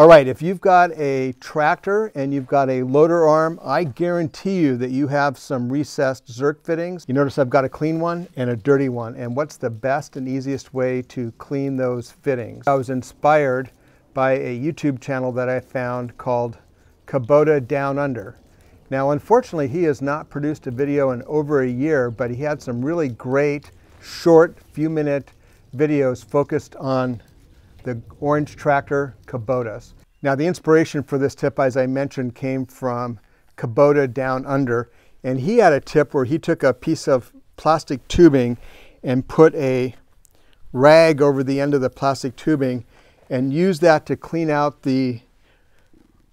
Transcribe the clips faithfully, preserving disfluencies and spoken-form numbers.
All right, if you've got a tractor and you've got a loader arm, I guarantee you that you have some recessed Zerk fittings. You notice I've got a clean one and a dirty one. And what's the best and easiest way to clean those fittings? I was inspired by a YouTube channel that I found called Kubota Down Under. Now, unfortunately, he has not produced a video in over a year, but he had some really great, short, few-minute videos focused on the orange tractor Kubotas. Now, the inspiration for this tip, as I mentioned, came from Kubota Down Under, and he had a tip where he took a piece of plastic tubing and put a rag over the end of the plastic tubing and used that to clean out the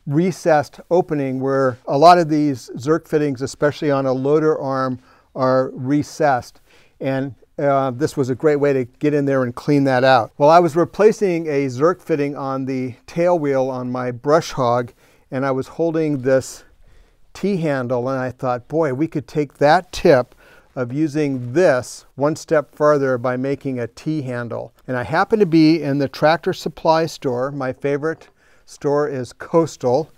recessed opening where a lot of these Zerk fittings, especially on a loader arm, are recessed. And Uh, this was a great way to get in there and clean that out. Well, I was replacing a Zerk fitting on the tail wheel on my brush hog, and I was holding this T-handle, and I thought, boy, we could take that tip of using this one step further by making a T-handle. And I happened to be in the tractor supply store. My favorite store is Coastal,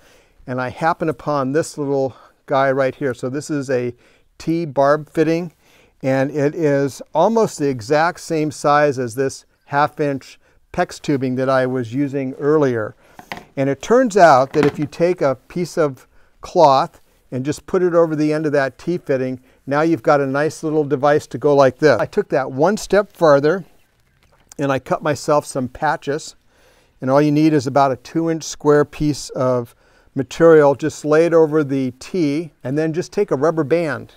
and I happened upon this little guy right here. So this is a T-barb fitting, and it is almost the exact same size as this half-inch PEX tubing that I was using earlier. And it turns out that if you take a piece of cloth and just put it over the end of that T-fitting, now you've got a nice little device to go like this. I took that one step further, and I cut myself some patches. And all you need is about a two-inch square piece of material. Just lay it over the T, and then just take a rubber band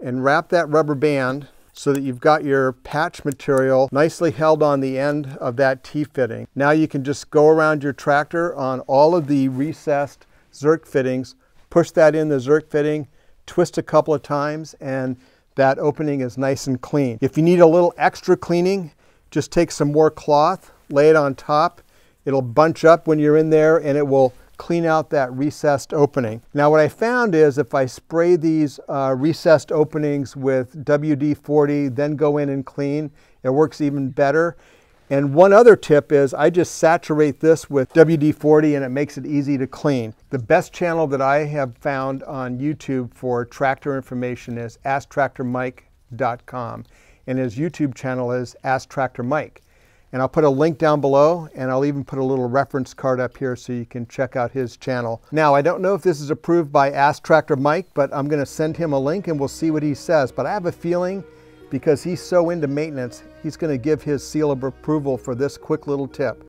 and wrap that rubber band so that you've got your patch material nicely held on the end of that T-fitting. Now you can just go around your tractor on all of the recessed Zerk fittings, push that in the Zerk fitting, twist a couple of times, and that opening is nice and clean. If you need a little extra cleaning, just take some more cloth, lay it on top. It'll bunch up when you're in there, and it will clean out that recessed opening. Now what I found is if I spray these uh, recessed openings with W D forty, then go in and clean, it works even better. And one other tip is I just saturate this with W D forty and it makes it easy to clean. The best channel that I have found on YouTube for tractor information is ask tractor mike dot com, and his YouTube channel is ask tractor mike. And I'll put a link down below, and I'll even put a little reference card up here so you can check out his channel. Now, I don't know if this is approved by Ask Tractor Mike, but I'm gonna send him a link and we'll see what he says. But I have a feeling, because he's so into maintenance, he's gonna give his seal of approval for this quick little tip.